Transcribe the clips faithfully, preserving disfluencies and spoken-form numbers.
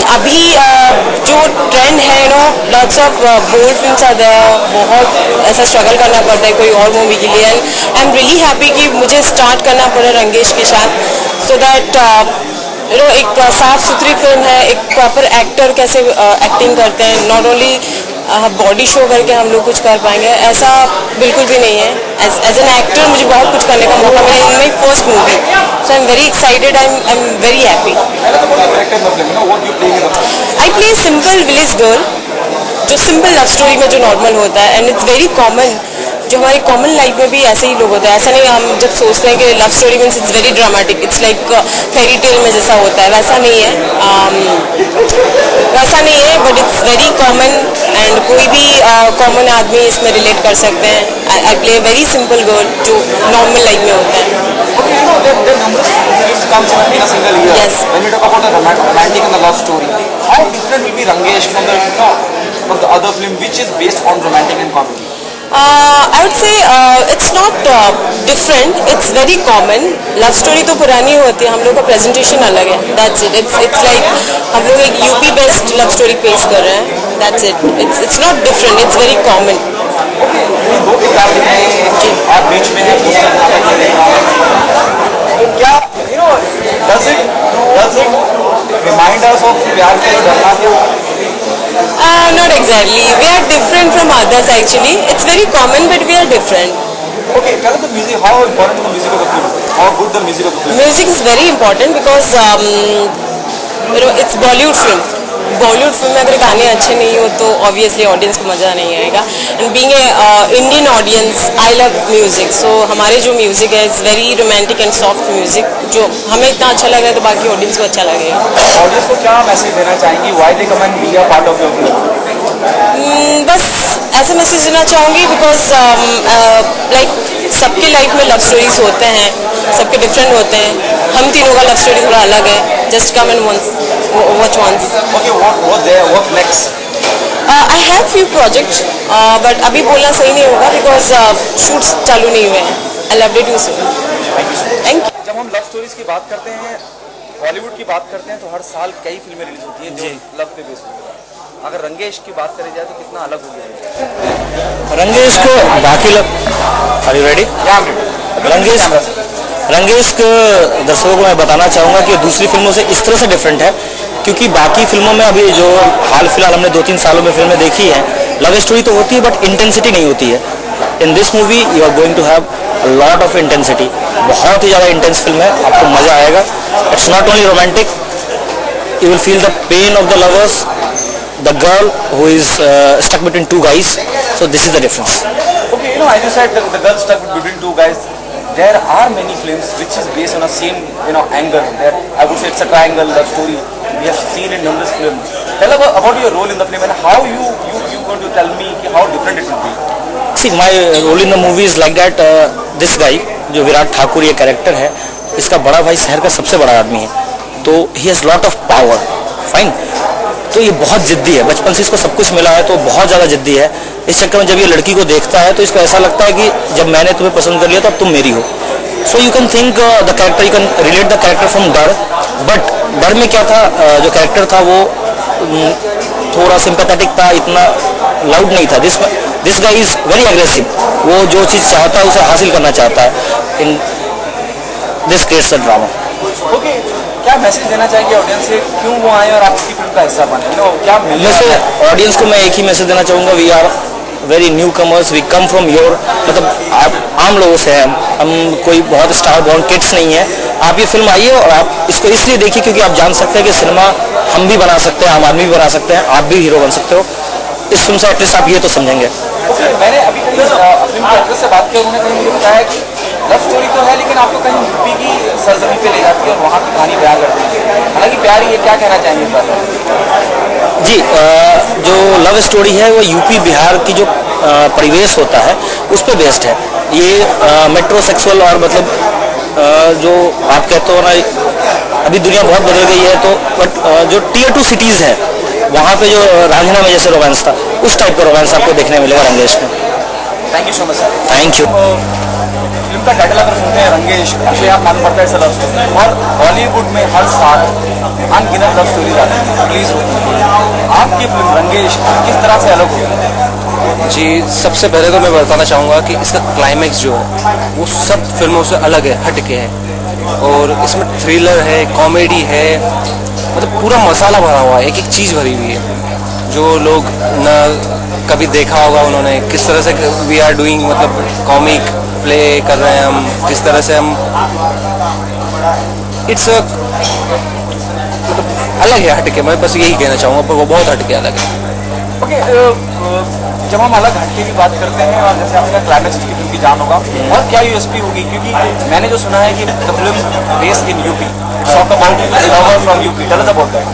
अभी जो ट्रेंड है no lots of bold films are there, बहुत ऐसा स्ट्रगल करना पड़ता है कोई और मूवी के लिए। And I am really happy कि मुझे स्टार्ट करना पड़ा रंगेश के साथ, सो दैट नो एक साफ सुथरी फिल्म है, एक प्रॉपर एक्टर कैसे एक्टिंग करते हैं, नॉट ओनली बॉडी शो करके हम लोग कुछ कर पाएंगे, ऐसा बिल्कुल भी नहीं है। एज एन एक्टर मुझे बहुत कुछ करने का मौका मिला in my first movie, so I am very excited, I I am very happy. I play simple village girl, जो सिंपल लव स्टोरी में जो नॉर्मल होता है, एंड इट्स वेरी कॉमन, जो हमारी कॉमन लाइफ में भी ऐसे ही लोग होते हैं। ऐसा नहीं हम जब सोचते हैं कि love story means it's very dramatic, it's like fairy tale में जैसा होता है, वैसा नहीं है, um, वैसा नहीं है, but it's very common and कोई भी कॉमन uh, आदमी इसमें रिलेट कर सकते हैं। I play very simple girl जो नॉर्मल लाइफ में होता है। Uh, I would say uh, it's not uh, different. It's very common. Love story तो पुरानी होती है, हम लोग का presentation अलग है. That's it. It's it's like हम लोग एक U P based love story पेश कर रहे हैं. That's it. It's it's not different. It's very common. Okay. दो किताब हैं, आप बीच में हैं, उसका नाटक कर रहे हैं. तो क्या you know does it does it remind us of प्यार के दर्द? Uh, not exactly. We are different from others actually. It's very common, but we are different. Okay, tell us the music. How important the music of the film? How good the music of the film? Music is very important because um, you know it's Bollywood film. Bollywood film में अगर गाने अच्छे नहीं हो तो obviously audience को मजा नहीं आएगा. And being a uh, Indian audience, I love music. So हमारे जो music है it's very romantic and soft music. जो हमें इतना अच्छा लगा है तो बाकी ऑडियंस को अच्छा लगेगा। ऑडियंस को क्या मैसेज देना चाहेंगी? Why they come and be a part of your film? बस ऐसा मैसेज देना चाहूँगी बिकॉज लाइक सबके लाइफ में लव स्टोरीज होते हैं, सबके डिफरेंट होते हैं, हम तीनों का लव स्टोरी थोड़ा अलग है। Just come and once watch once. Okay, what what there what next? I have few projects but अभी बोलना सही नहीं होगा बिकॉज शूट्स चालू नहीं हुए हैं। I love it you soon. Thank you. जब हम लव स्टोरीज की बात करते हैं, बॉलीवुड की बात करते हैं, तो हर साल कई फिल्में रिलीज होती हैं जो लव पे बेस्ड होती हैं। अगर रंगेश की बात करी जाए तो कितना अलग हो गया है रंगेश को बाकी लव। Are you ready? या I am ready. Rangesh Rangesh को दर्शकों को मैं बताना चाहूँगा कि दूसरी फिल्मों से इस तरह से डिफरेंट है क्योंकि बाकी फिल्मों में अभी जो हाल फिलहाल हमने दो तीन सालों में फिल्में देखी हैं, लव स्टोरी तो होती है बट इंटेंसिटी नहीं होती है। In this movie you are going to have lot of intensity, बहुत ही ज़्यादा इंटेंस फिल्म है, आपको मज़ा आएगा। It's not only romantic, you will feel the pain of the lovers, the girl who is stuck between two guys, so this is the difference. Okay, you know as you said the girl stuck between two guys, there are many films which is based on a same you know angle, there I would say it's a triangle love story we have seen in numbers films. Tell us about your role in the film and how you you you going to tell me कि how different it will be. See, my role in the movie is like that. Uh, this guy, जो विराट ठाकुर ये character है, इसका बड़ा भाई शहर का सबसे बड़ा आदमी है, तो he has lot of power. Fine. तो ये बहुत जिद्दी है, बचपन से इसको सब कुछ मिला है तो बहुत ज़्यादा जिद्दी है। इस चक्कर में जब ये लड़की को देखता है तो इसको ऐसा लगता है कि जब मैंने तुम्हें पसंद कर लिया तो अब तुम मेरी हो। So you can think the character, you can relate the character from Darr, but Darr में क्या था, uh, जो कैरेक्टर था वो थोड़ा सिंपैथेटिक था, इतना लाउड नहीं था। This this guy is very aggressive, वो जो चीज़ चाहता है उसे हासिल करना चाहता है। In this creates a drama. Okay, क्या मैसेज देना चाहेंगे ऑडियंस से, क्यों वो आए और आपकी फिल्म का हिस्सा बने? नो क्या मैसेज ऑडियंस को मैं एक ही मैसेज देना चाहूँगा, we are very new commerce, we come from your, मतलब आप आम लोगों से हैं, हम कोई बहुत स्टार बॉर्न किड्स नहीं है। आप ये फिल्म आइए और आप इसको इसलिए देखिए क्योंकि आप जान सकते हैं कि सिनेमा हम भी बना सकते हैं, हम आदमी भी बना सकते हैं, आप भी हीरो बन सकते हो इस फिल्म से, एटलीस्ट आप ये तो समझेंगे। ओके, मैंने अभी फिल्म एक्ट्रेस से बात की, उन्होंने कहीं मुझे बताया कि लव स्टोरी तो है लेकिन आपको कहीं यूपी की सरजमीन पे ले जाती है और वहाँ की कहानी बयां करती है, हालांकि प्यार ये क्या कहना चाहेंगे इस बारे? जी, आ, जो लव स्टोरी है वो यूपी बिहार की जो आ, परिवेश होता है उस पर बेस्ड है। ये मेट्रोसेक्सुअल और मतलब आ, जो आप कहते हो ना अभी दुनिया बहुत बदल गई है, तो बट जो टीयर टू सिटीज़ हैं वहाँ पे जो रांझना में जैसे रोमांस था उस टाइप का रोमांस आपको देखने मिलेगा रंगेश में। Thank you so much sir. Thank you. Film film का टाइटल अगर सुनते हैं रंगेश, इसलिए आप मालूम पड़ता है ऐसा लव स्टोरी। और बॉलीवुड में हर साल अनगिनत लव स्टोरीज आती है, रिलीज होती है। आपकी फिल्म रंगेश किस तरह से अलग हुई? जी, सबसे पहले तो मैं बताना चाहूँगा कि इसका क्लाइमैक्स जो है वो सब फिल्मों से अलग है, हट के है। और इसमें थ्रिलर है, कॉमेडी है, मतलब पूरा मसाला भरा हुआ है, एक एक चीज़ भरी हुई है जो लोग ना कभी देखा होगा उन्होंने। किस तरह से वी आर डूइंग, मतलब कॉमिक प्ले कर रहे हैं हम, किस तरह से हम, इट्स अ मतलब अलग है, हटके। मैं बस यही कहना चाहूँगा, पर वो बहुत हटके अलग है। ओके, जब हम अलग हटके की बात करते हैं और जैसे आपका क्लाइमैक्स की फिल्म की जान होगा, और क्या यूएसपी होगी? क्योंकि मैंने जो सुना है कि the film based in UP, talk about a lover from UP, tell us about that.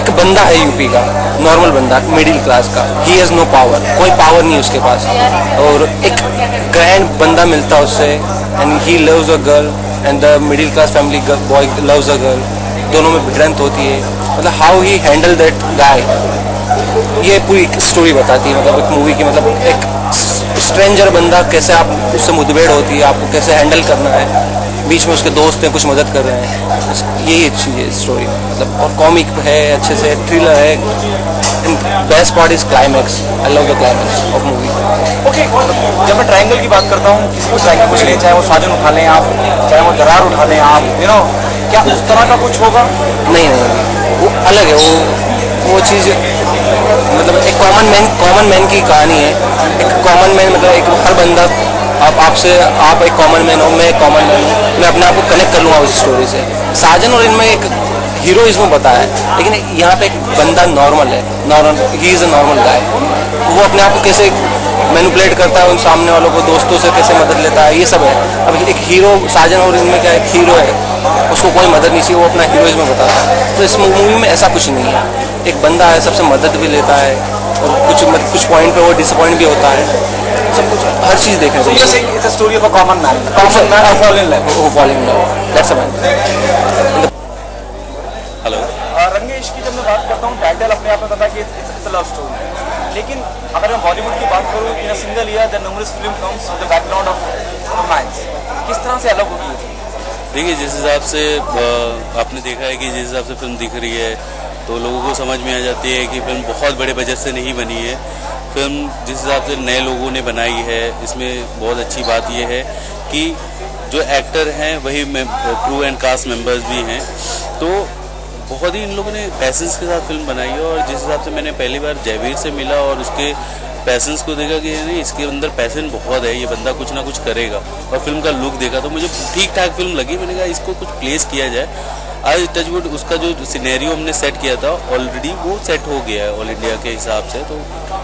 एक बंदा है यूपी का, नॉर्मल बंदा, मिडिल क्लास का, ही हैज़ नो पावर, कोई पावर नहीं उसके पास, और एक ग्रैंड बंदा मिलता उससे, and he loves a girl, and the middle class family boy loves a girl, दोनों में भिड़ंत होती है। मतलब how he handle that guy, ये पूरी स्टोरी बताती है, मतलब एक मूवी की। मतलब एक स्ट्रेंजर बंदा कैसे आप उससे मुठभेड़ होती है, आपको कैसे हैंडल करना है, बीच में उसके दोस्त हैं कुछ मदद कर रहे हैं, यही अच्छी है स्टोरी। मतलब और कॉमिक है, अच्छे से थ्रिलर है, and best part is climax. I love the climax of movie. Okay, जब मैं ट्रायंगल की बात करता हूँ, किसी को ट्रायंगल कुछ लें, चाहे वो साजन उठा लें आप, चाहे वो दरार उठा लें आप, यू नो, क्या उस तरह का कुछ होगा? नहीं नहीं, वो अलग है, वो वो चीज़ मतलब एक कॉमन मैन कॉमन मैन की कहानी है। एक कॉमन मैन मतलब एक हर बंदा, आप आपसे आप एक कॉमन मैन हो, मैं एक कॉमन मैन हूँ, मैं अपने आप को कनेक्ट कर लूँगा उस स्टोरी से। साजन और इनमें एक हीरोइज्म बताया है, लेकिन यहाँ पे एक बंदा नॉर्मल है, normal, he is a normal guy. वो अपने आप को कैसे मैनिपुलेट करता है, उन सामने वालों को, दोस्तों से कैसे मदद लेता है, ये सब है। अब एक हीरो, साजन और इनमें क्या एक हीरो है, उसको कोई मदद नहीं चाहिए, वो अपना हीरोइज्म बताता है। तो इस मूवी में ऐसा कुछ नहीं है। एक बंदा है, सबसे मदद भी लेता है, और कुछ मतलब कुछ पॉइंट पर वो डिसअपॉइंट भी होता है, सब कुछ, हर चीज़ देखने को। It's a story of a common man, common man who fall in love, who fall in love, that's a man. Hello, Rangesh की जब मैं बात करता हूँ, टाइटल अपने आप में पता है कि इट्स अ लव स्टोरी, लेकिन अगर मैं बॉलीवुड की बात करूँ, in a single year the numerous film comes with the background of romance, किस तरह से अलग होगी? देखिए, जिस हिसाब से आपने देखा है कि जिस हिसाब से फिल्म दिख रही है, तो लोगों को समझ में आ जाती है कि फिल्म बहुत बड़े बजट से नहीं बनी है। फिल्म जिस हिसाब से नए लोगों ने बनाई है, इसमें बहुत अच्छी बात यह है कि जो एक्टर हैं वही क्रू एंड कास्ट मेंबर्स भी हैं, तो बहुत ही इन लोगों ने पैसेंस के साथ फिल्म बनाई है। और जिस हिसाब से मैंने पहली बार जयवीर से मिला और उसके पैसेंस को देखा कि नहीं, इसके अंदर पैसेंस बहुत है, ये बंदा कुछ ना कुछ करेगा, और फिल्म का लुक देखा तो मुझे ठीक ठाक फिल्म लगी। मैंने कहा इसको कुछ प्लेस किया जाए। आज टचवुड उसका जो सिनेरियो हमने सेट किया था, ऑलरेडी वो सेट हो गया है ऑल इंडिया के हिसाब से, तो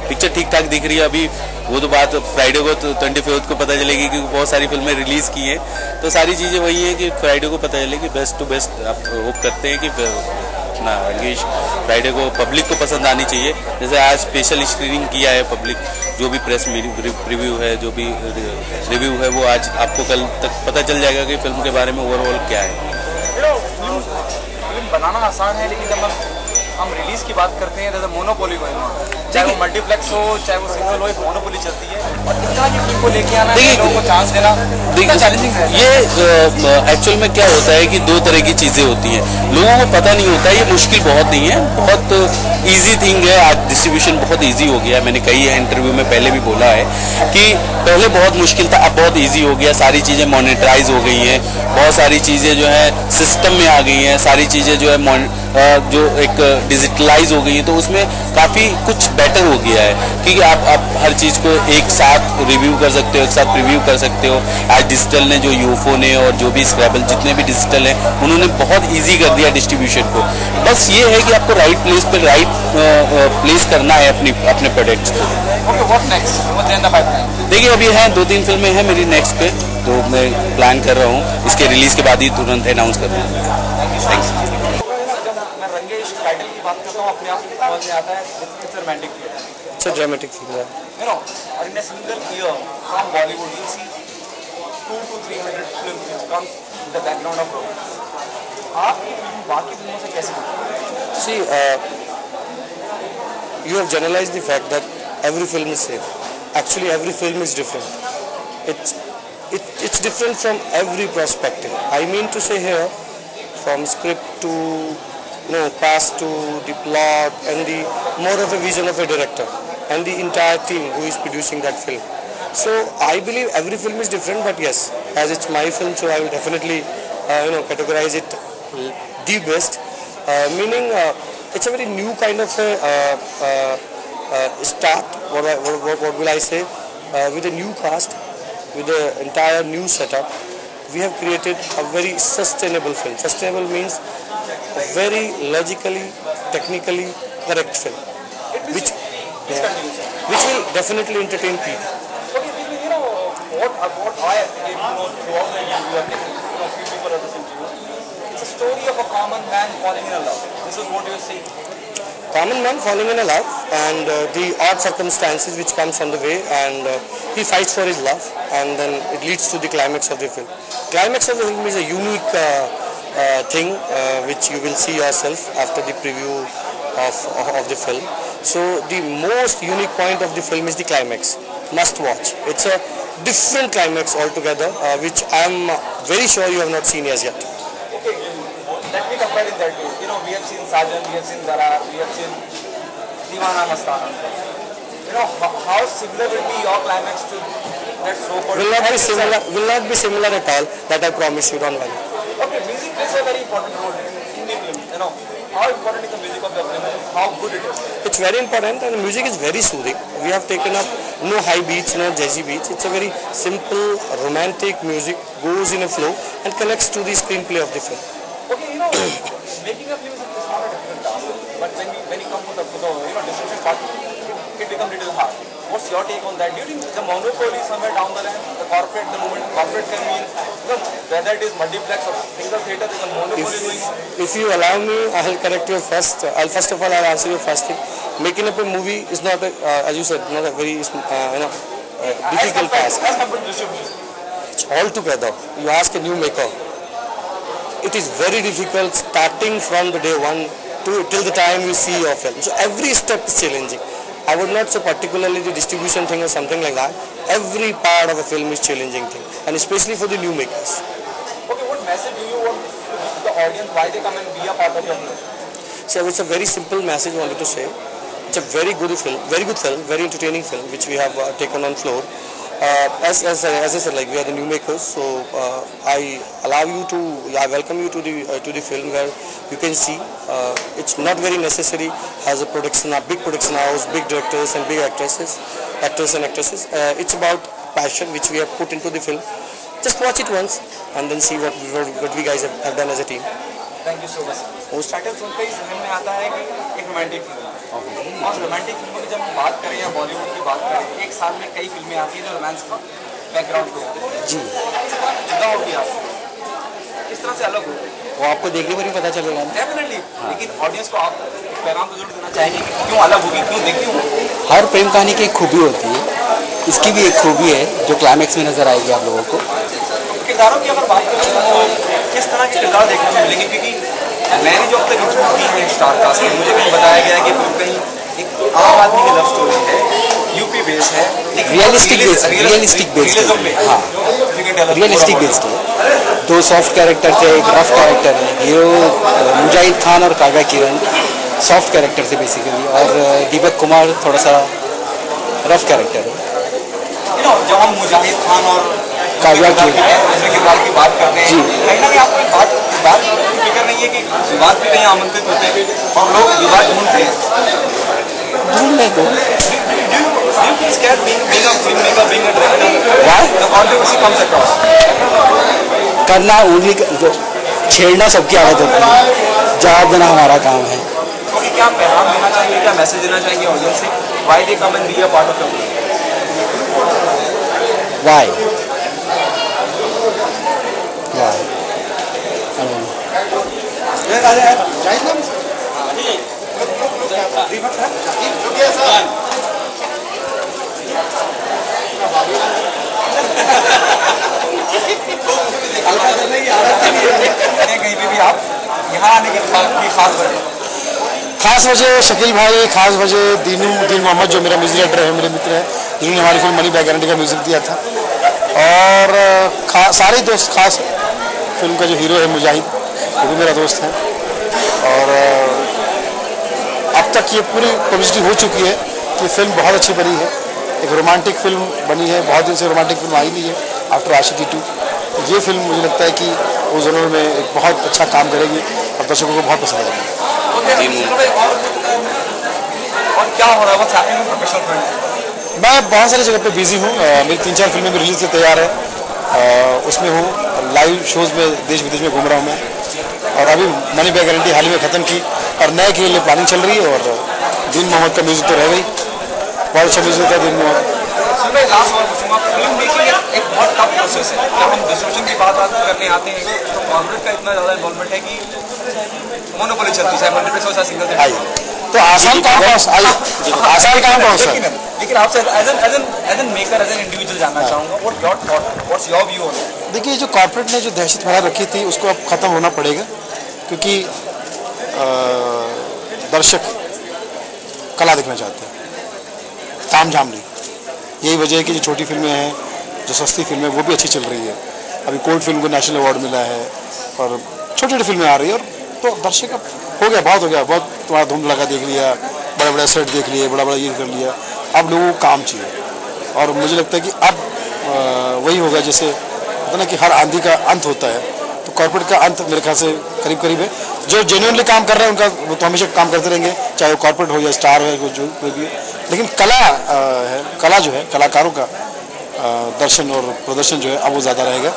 पिक्चर ठीक ठाक दिख रही है। अभी वो तो बात फ्राइडे को, तो ट्वेंटी फिफ्थ को पता चलेगी, क्योंकि बहुत सारी फिल्में रिलीज़ की हैं, तो सारी चीज़ें वही हैं कि फ्राइडे को पता चलेगी। बेस्ट टू बेस्ट आप होप करते हैं कि ना रंगेश फ्राइडे को पब्लिक को पसंद आनी चाहिए। जैसे आज स्पेशल स्क्रीनिंग किया है पब्लिक, जो भी प्रेस रिव्यू है, जो भी रिव्यू है, वो आज आपको कल तक पता चल जाएगा कि फिल्म के बारे में ओवरऑल क्या है। फिल्म बनाना आसान है, लेकिन जब हम रिलीज की बात करते हैं, मोनोपोली गोइंग ऑन, चाहे वो मल्टीप्लेक्स हो, चाहे वो सिंगल हो, एक मोनोपोली चलती है। और इस तरह की फिल्म को लेके आना, लोगों को चांस देना, देखिए चैलेंजिंग है। ये एक्चुअल में क्या होता है कि दो तरह की चीज़ें होती हैं, लोगों को पता नहीं होता। ये मुश्किल बहुत नहीं है, बहुत ईजी थिंग है। आज डिस्ट्रीब्यूशन बहुत ईजी हो गया है, मैंने कही है इंटरव्यू में, पहले भी बोला है कि पहले बहुत मुश्किल था, अब बहुत ईजी हो गया। सारी चीज़ें मोनिटराइज हो गई हैं, बहुत सारी चीज़ें जो है सिस्टम में आ गई हैं, सारी चीज़ें जो है जो एक डिजिटलाइज हो गई है, तो उसमें काफ़ी कुछ बेटर हो गया है कि आप आप हर चीज़ को एक साथ रिव्यू कर सकते हो, एक साथ रिव्यू कर सकते हो। आज डिजिटल ने, जो यूफो ने और जो भी स्क्रैबल, जितने भी डिजिटल हैं, उन्होंने बहुत इजी कर दिया डिस्ट्रीब्यूशन को। बस ये है कि आपको राइट प्लेस पर राइट प्लेस करना है अपनी अपने प्रोडक्ट्स को। Okay, what next? देखिए, अभी हैं दो तीन फिल्में हैं मेरी नेक्स्ट पे, तो मैं प्लान कर रहा हूँ, इसके रिलीज के बाद ही तुरंत अनाउंस कर रहा हूँ। थैंक्स। टाइटल की बात करता हूँ, अपने आप में बहुत से आता है, it's romantic film, it's a dramatic film है, यू नो। और in a single year from Bollywood you see two two three hundred films which comes in the background of romance. आपकी फिल्म बाकी फिल्मों से कैसे है? See, you have generalized the fact that every film is same, actually every film is different, it's it, it's different from every perspective. I mean to say here, from script to, you know, cast to the plot and the more of a vision of a director and the entire team who is producing that film. So I believe every film is different, but yes, as it's my film, so I will definitely, uh, you know, categorize it the best. Uh, meaning, uh, it's a very new kind of a, uh, uh, uh, start. What, I, what, what will I say? Uh, with a new cast, with the entire new setup, we have created a very sustainable film. Sustainable means a very logically, technically correct film, which, yeah, which will definitely entertain people. What, what I have been told throughout the years, you have taken, you know, few people have listened to you. It's a story of a common man falling in a love. This is what you see. Common man falling in a love and uh, the odd circumstances which comes on the way, and uh, he fights for his love, and then it leads to the climax of the film. Climax of the film is a unique uh, uh, thing uh, which you will see yourself after the preview of, of the film. So the most unique point of the film is the climax. Must watch. It's a different climax altogether, uh, which I'm very sure you have not seen as yet. Okay, let me compare it that way. You know, we have seen Sajan, we have seen Zarar, we have seen Deewana Mastana. You know, how, how similar will be your climax to that so-called? Will not be similar. Will not be similar at all. That I promise you, don't worry. Okay, music plays a very important role in the film. You know, how important is the music of the film? How good it is? It's very important, and the music is very soothing. We have taken up no high beats, no jazzy beats. It's a very simple, romantic music, goes in a flow and connects to the screenplay of the film. Okay, you know, making a film is not a difficult task, but when you, when you come to the, the you know, distribution part, it, it becomes a little hard. What's your take on that? Do you think the monopoly somewhere down the line, the corporate, the moment corporate can mean, you know, whether it is multiplex or single theatre, there's a monopoly doing? If you allow me, I'll correct you first. I'll first of all, I'll answer your first thing. Making up a movie is not, a, uh, as you said, not a very, uh, you know, uh, difficult task. As compared to distribution, it's all together. You ask a new maker, it is very difficult starting from the day one to till the time you see your film. So every step is challenging. I would not say particularly the distribution thing or something like that. Every part of a film is challenging thing, and especially for the new makers. Okay, what message do you want to give the audience? Why they come and be a part of your film? So it's a very simple message I wanted to say. It's a very good film, very good film, very entertaining film, which we have uh, taken on floor. Uh, as, as, as I said, like, we are the new makers, so uh, I allow you to, I welcome you to the uh, to the film, where you can see uh, it's not very necessary as a production, a big production house, big directors and big actresses, actors and actresses. Uh, it's about passion which we have put into the film. Just watch it once and then see what we, what we guys have, have done as a team. Thank you so much. Most title film का इस में आता है कि एक romantic film. और romantic फिल्मों की जब हम बात करें या बॉलीवुड की बात करें, एक साल में कई फिल्में आती हैं जो रोमांस का बैकग्राउंड को जी जुदा होगी, आप इस तरह से अलग हो, वो आपको देखने पर ही पता चलेगा डेफिनेटली। लेकिन ऑडियंस को आप पैगाम तो जरूर देना चाहेंगे कि क्यों अलग होगी, क्यों देखती होगी। हर प्रेम कहानी की एक खूबी होती है, इसकी भी एक खूबी है जो क्लाइमैक्स में नजर आएगी आप लोगों को। किरदारों की अगर बात करें तो किस तरह के किरदार देखने को मिलेंगे, क्योंकि मैंने जो अब तक रिपोर्ट की है स्टार कास्ट में, मुझे कहीं बताया गया है कि फिल्म कहीं एक आम आदमी की लव स्टोरी है, यूपी बेस्ड है, रियलिस्टिक रियलिस्टिक बेस्ड है, हाँ रियलिस्टिक बेस्ड है। दो सॉफ्ट कैरेक्टर थे, एक रफ कैरेक्टर है, हीरो मुजाहिद खान और काव्या किरण सॉफ्ट कैरेक्टर थे बेसिकली, और दीपक कुमार थोड़ा सा रफ कैरेक्टर है। जब हम मुजाहिद खान और काव्या किरण की बात करते हैं, कहीं ना कहीं आपको एक बात बात फिक्र नहीं है कि विवाद भी कहीं आमंत्रित होते हैं और लोग विवाद ढूंढते हैं, ढूंढ लेते हैं करना, उंगली छेड़ना सबकी आदत होती है, जवाब देना हमारा काम है। क्योंकि क्या पैगाम देना चाहिए, क्या मैसेज देना चाहिए ऑडियंस से, why they come and be a part of the movie, why खास वजह शकील भाई, खास वजह दीनू, दीन मोहम्मद जो मेरा म्यूजिक डायरेक्टर है, मेरे मित्र है, जिन्होंने हमारी फिल्म मनी बैग गारंटी का म्यूजिक दिया था। और सारे दोस्त, खास फिल्म का जो हीरो है मुजाहिद, वो भी मेरा दोस्त है। और अब तक ये पूरी पब्लिसिटी हो चुकी है कि फिल्म बहुत अच्छी बनी है, एक रोमांटिक फिल्म बनी है, बहुत दिन से रोमांटिक फिल्म आई नहीं है आफ्टर आशिकी टू। ये फिल्म मुझे लगता है कि वो जोनर में एक बहुत अच्छा काम करेगी और दर्शकों को बहुत पसंद आएगी। मैं बहुत सारी जगह पे बिजी हूँ, मेरी तीन चार फिल्में भी रिलीज के तैयार है, आ, उसमें हूँ, लाइव शोज़ में देश विदेश में घूम रहा हूँ मैं। और अभी मनी बैग गारंटी हाल ही में ख़त्म की और नए के लिए प्लानिंग चल रही है। और दीन मोहम्मद का म्यूज़िक तो रह गई, बहुत अच्छा म्यूज़िक था दीन मोहम्मद। तो आसान काम कौन सा आसान काम कौन सा लेकिन आपसे as an as an as an maker as an individual जानना चाहूँगा, what your thought, what's your view on it. देखिए, जो कॉर्पोरेट ने जो दहशत फैला रखी थी उसको अब ख़त्म होना पड़ेगा, क्योंकि दर्शक कला देखना चाहते हैं, ताम झाम नहीं। यही वजह है कि जो छोटी फिल्में हैं, जो सस्ती फिल्में, वो भी अच्छी चल रही है। अभी कोर्ट फिल्म को नेशनल अवार्ड मिला है और छोटी छोटी फिल्में आ रही है। और तो दर्शक अब हो गया, बहुत हो गया, बहुत तुम्हारा धूम लगा देख लिया, बड़ा बड़ा सेट देख लिए, बड़ा बड़ा ये कर लिया, अब लोगों को काम चाहिए। और मुझे लगता है कि अब आ, वही होगा, जैसे होता ना कि हर आंधी का अंत होता है, तो कॉर्पोरेट का अंत मेरे ख्याल से करीब करीब है। जो जेन्युइनली काम कर रहे हैं उनका वो तो हमेशा काम करते रहेंगे, चाहे वो कॉर्पोरेट हो या स्टार हो या जो कोई भी। लेकिन कला आ, है, कला जो है, कलाकारों का आ, दर्शन और प्रदर्शन जो है अब वो ज़्यादा रहेगा।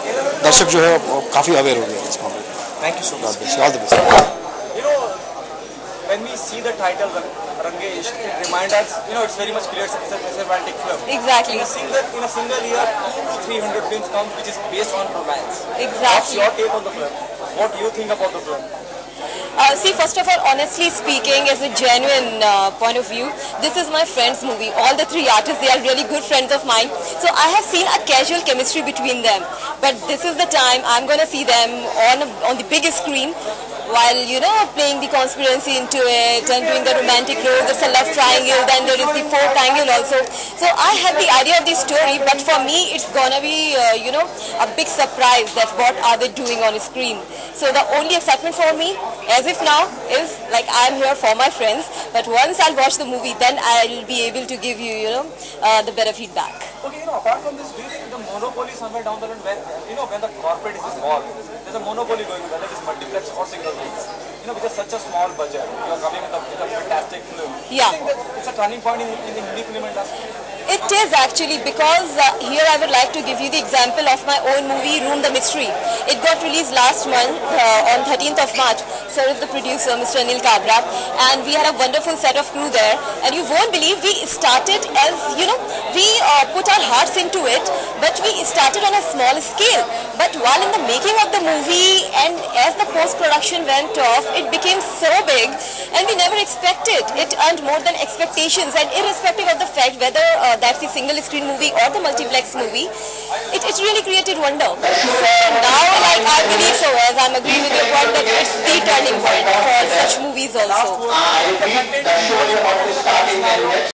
दर्शक जो है काफ़ी अवेयर हो गया इस मामले में। Thank you so much. All the best. You know, when we see the title Rangesh, it reminds us, you know, it's very much clear it's a romantic film. Exactly. In a single, in a single year, two to three hundred films come which is based on romance. Exactly. What's your take on the film? What do you think about the film? Uh, see, first of all, honestly speaking, as a genuine uh, point of view, this is my friend's movie. All the three artists, they are really good friends of mine. So I have seen a casual chemistry between them. But this is the time I'm going to see them on, a, on the biggest screen while, you know, playing the conspiracy into it and doing the romantic role. There's a love triangle, then there is the fourth angle also. So I had the idea of the story, but for me, it's going to be, uh, you know, a big surprise that what are they doing on screen. So the only excitement for me, as if now, is like I'm here for my friends, but once I'll watch the movie, then I'll be able to give you, you know, uh, the better feedback. Okay, you know, apart from this, do you think the monopoly somewhere down the line, when, you know, when the corporate is involved, there's a monopoly going on, whether it's multiplex or single release, you know, because such a small budget, you're coming with a, with a fantastic film. Yeah. Do you think that it's a turning point in, in the Hindi film industry? It is actually, because uh, here I would like to give you the example of my own movie, Room the Mystery. It got released last month uh, on thirteenth of March. So is the producer, Mister Nil Kabra, and we had a wonderful set of crew there. And you won't believe, we started as, you know, we uh, put our hearts into it, but we started on a small scale. But while in the making of the movie and as the post-production went off, it became so big and we never expected. It earned more than expectations, and irrespective of the fact whether uh, that's the single screen movie or the multiplex movie, it, it really created wonder. So now, like, I believe so, as I'm agreeing with your point, that it's the turning point for such movies also.